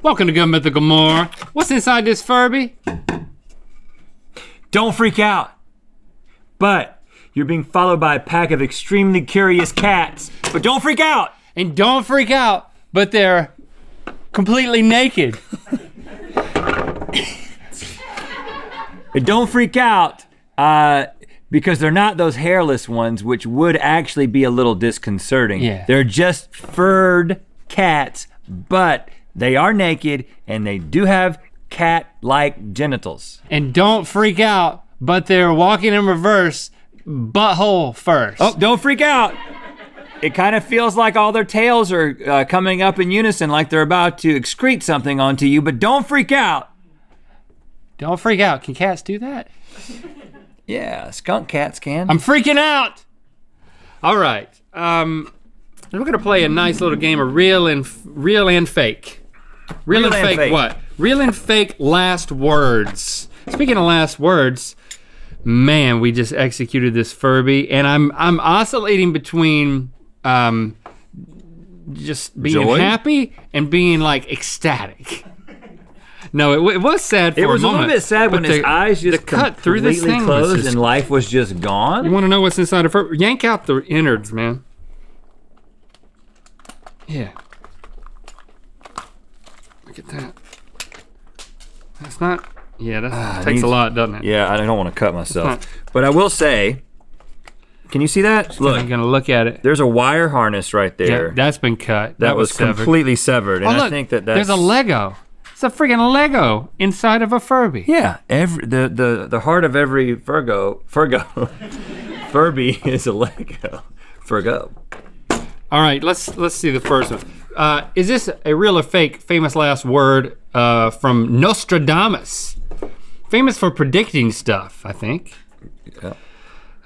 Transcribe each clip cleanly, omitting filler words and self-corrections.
Welcome to Good Mythical More. What's inside this Furby? Don't freak out, but you're being followed by a pack of extremely curious cats, but don't freak out. And don't freak out, but they're completely naked. And don't freak out, because they're not those hairless ones, which would actually be a little disconcerting. Yeah. They're just furred cats, but they are naked and they do have cat-like genitals. And don't freak out, but they're walking in reverse, butthole first. Oh, don't freak out. It kind of feels like all their tails are coming up in unison, like they're about to excrete something onto you, but don't freak out. Don't freak out, can cats do that? Yeah, skunk cats can. I'm freaking out! All right, we're gonna play a nice little game of real and fake. Real and fake what? Real and fake last words. Speaking of last words, man, we just executed this Furby, and I'm oscillating between just being happy and being like ecstatic. No, it was sad for a moment. It was a little bit sad when his eyes just cut through this thing closed and life was just gone. You wanna know what's inside of her? Yank out the innards, man. Yeah. Look at that. That's not, yeah, that takes a lot, doesn't it? Yeah, I don't wanna cut myself. But I will say, can you see that? Just look, I'm gonna look at it. There's a wire harness right there. Yeah, that's been cut. That was completely severed. And I think that that's- There's a Lego. It's a freaking Lego inside of a Furby. Yeah, the heart of every Furby is a Lego. Furgo. All right, let's see the first one. Is this a real or fake famous last word from Nostradamus? Famous for predicting stuff, I think.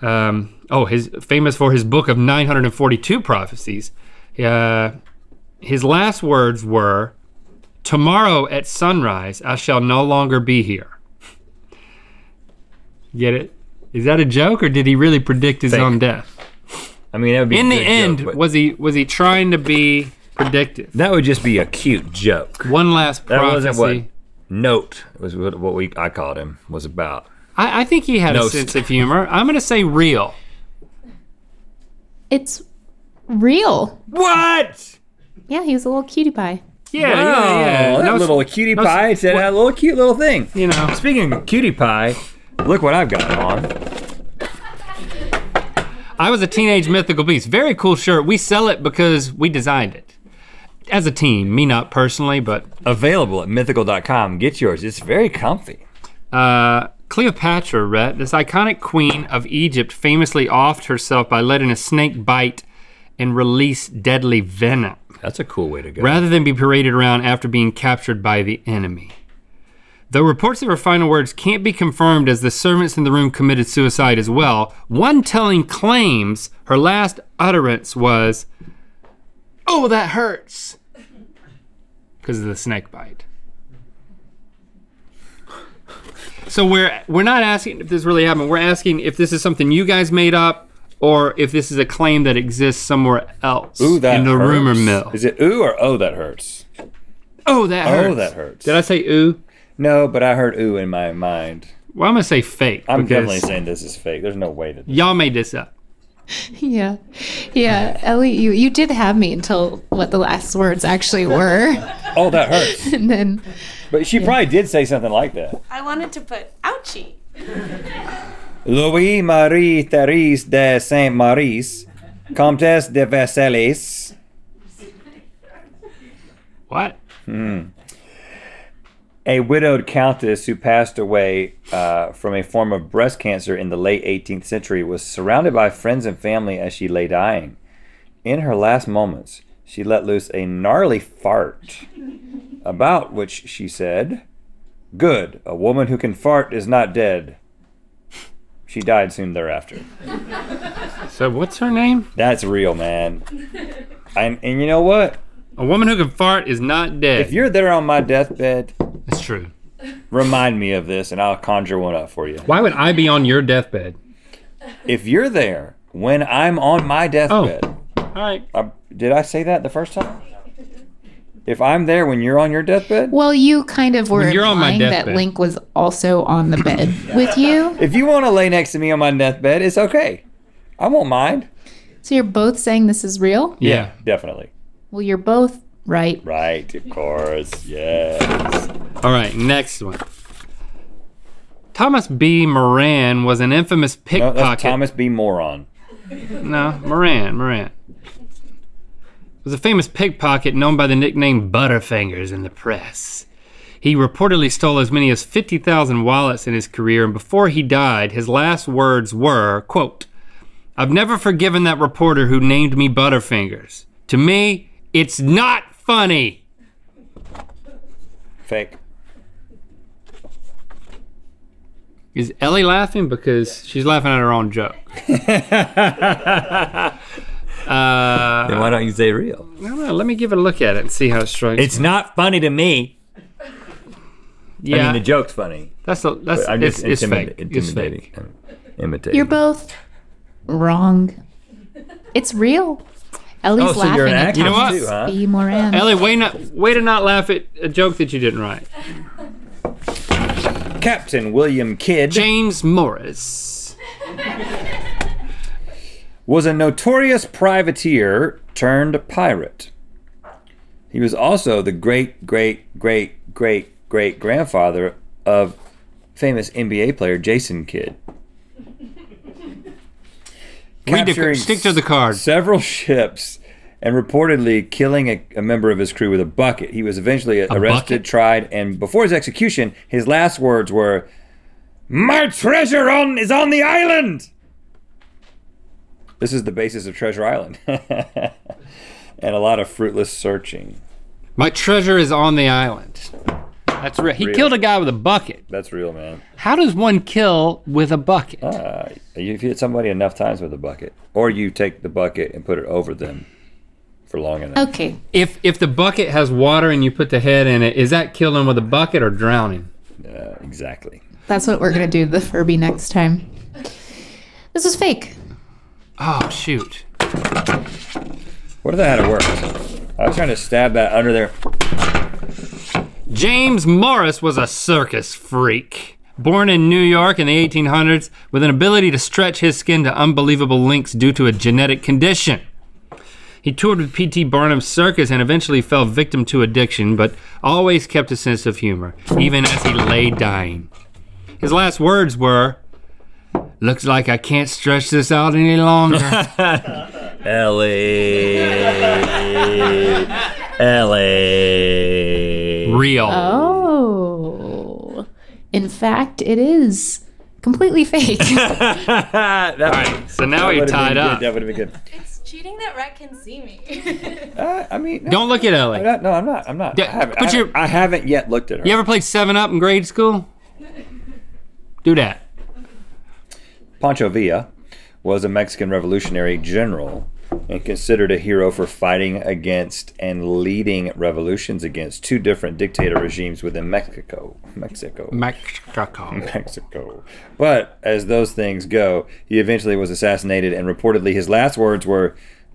Yeah. Oh, he's famous for his book of 942 prophecies. His last words were, tomorrow at sunrise, I shall no longer be here. Get it? Is that a joke, or did he really predict his own death? I mean, that would be in the end. Joke, was he trying to be predictive? That would just be a cute joke. One last prophecy. That wasn't what Note was what I called him was about. I think he had a sense of humor. I'm gonna say real. It's real. What? Yeah, he was a little cutie pie. Yeah, wow. Yeah. That little cutie pie said a little cute little thing. You know. Speaking of cutie pie, look what I've got on. I was a teenage mythical beast. Very cool shirt. We sell it because we designed it. As a team, me not personally, but. Available at mythical.com, get yours. It's very comfy. Cleopatra, Rhett, this iconic queen of Egypt famously offed herself by letting a snake bite and release deadly venom. That's a cool way to go. Rather than be paraded around after being captured by the enemy. Though reports of her final words can't be confirmed as the servants in the room committed suicide as well, one telling claims her last utterance was, oh, that hurts, because of the snake bite. So we're not asking if this really happened, we're asking if this is something you guys made up, or if this is a claim that exists somewhere else in the rumor mill. Is it ooh or oh that hurts? Oh that hurts. Oh that hurts. Did I say ooh? No, but I heard ooh in my mind. Well, I'm gonna say fake. I'm definitely saying this is fake. There's no way that y'all made this up. Yeah, yeah, Ellie, you did have me until what the last words actually were. Oh, that hurts. And then. But she probably did say something like that. I wanted to put ouchie. Louis Marie Therese de Saint Marie's Comtesse de Veselis. What? A widowed countess who passed away from a form of breast cancer in the late 18th century was surrounded by friends and family as she lay dying. In her last moments, she let loose a gnarly fart, about which she said, "Good, a woman who can fart is not dead." She died soon thereafter. So what's her name? That's real, man. And you know what? A woman who can fart is not dead. If you're there on my deathbed. That's true. Remind me of this and I'll conjure one up for you. Why would I be on your deathbed? If you're there when I'm on my deathbed. Oh, all right. Did I say that the first time? If I'm there when you're on your deathbed? Well, you kind of were implying that Link was also on the bed with you. If you want to lay next to me on my deathbed, it's okay. I won't mind. So you're both saying this is real? Yeah, definitely. Well, you're both right. Right, of course, yes. All right, next one. Thomas B. Moran was an infamous pickpocket. No, that's Thomas B. Moran. No, Moran. Was a famous pickpocket known by the nickname Butterfingers in the press. He reportedly stole as many as 50,000 wallets in his career, and before he died, his last words were, quote, "I've never forgiven that reporter who named me Butterfingers. To me, it's not funny." Fake. Is Ellie laughing? Because she's laughing at her own joke. Then why don't you say real? No, let me give it a look at it and see how it strikes. It's not funny to me. Yeah. I mean, the joke's funny. That's it's fake. Intimidating. Imitating. You're both wrong. It's real. Ellie's laughing at Thomas B. Moran. Ellie, way to not laugh at a joke that you didn't write. Captain William Kidd. James Morris. Was a notorious privateer turned pirate. He was also the great-great-great-great-great-grandfather of famous NBA player Jason Kidd. Stick to the card. Several ships and reportedly killing a member of his crew with a bucket. He was eventually arrested, tried, and before his execution, his last words were, "My treasure is on the island!" This is the basis of Treasure Island. And a lot of fruitless searching. My treasure is on the island. That's real. He killed a guy with a bucket. That's real, man. How does one kill with a bucket? You hit somebody enough times with a bucket, or you take the bucket and put it over them for long enough. Okay. If the bucket has water and you put the head in it, is that killing with a bucket or drowning? Exactly. That's what we're gonna do the Furby next time. This is fake. Oh, shoot. What if that had worked? I was trying to stab that under there. James Morris was a circus freak. Born in New York in the 1800s with an ability to stretch his skin to unbelievable lengths due to a genetic condition. He toured with P.T. Barnum's circus and eventually fell victim to addiction, but always kept a sense of humor, even as he lay dying. His last words were, "Looks like I can't stretch this out any longer." Ellie. Real. Oh. In fact, it is completely fake. All right, so now you're tied up. That would have been good. It's cheating that Rhett can see me. I mean. No, don't look at Ellie. I'm not. I haven't yet looked at her. You ever played 7-Up in grade school? Do that. Pancho Villa was a Mexican revolutionary general and considered a hero for fighting against and leading revolutions against two different dictator regimes within Mexico. But as those things go, he eventually was assassinated, and reportedly his last words were,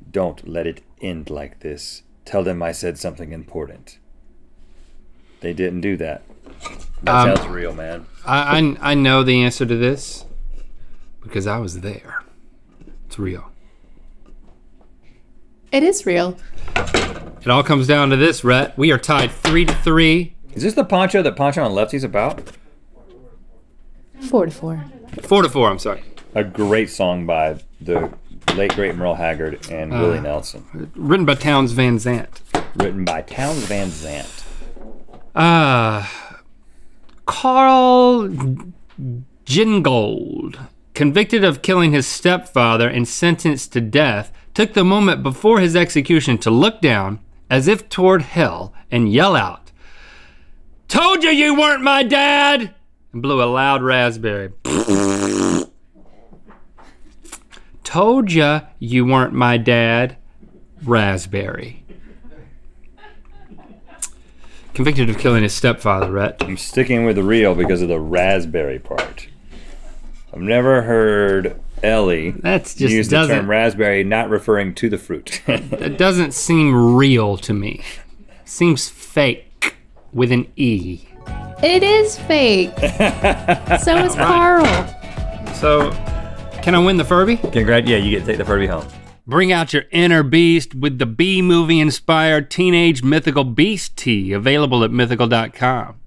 "Don't let it end like this. Tell them I said something important." They didn't do that. That sounds real, man. I know the answer to this, because I was there. It's real. It is real. It all comes down to this, Rhett. We are tied 3-3. Is this the Pancho that Pancho on Lefty's about? 4-4. 4-4, I'm sorry. A great song by the late, great Merle Haggard and Willie Nelson. Written by Townes Van Zandt. Carl Jingold, convicted of killing his stepfather and sentenced to death, took the moment before his execution to look down, as if toward hell, and yell out, "Told you you weren't my dad!" and blew a loud raspberry. Told ya you weren't my dad, raspberry. Convicted of killing his stepfather, Rhett. I'm sticking with the real because of the raspberry part. I've never heard Ellie use the term raspberry, not referring to the fruit. That doesn't seem real to me. seems fake with an E. It is fake. So is Carl. So, can I win the Furby? Congrats, yeah, you get to take the Furby home. Bring out your inner beast with the B-movie inspired Teenage Mythical Beast Tea available at mythical.com.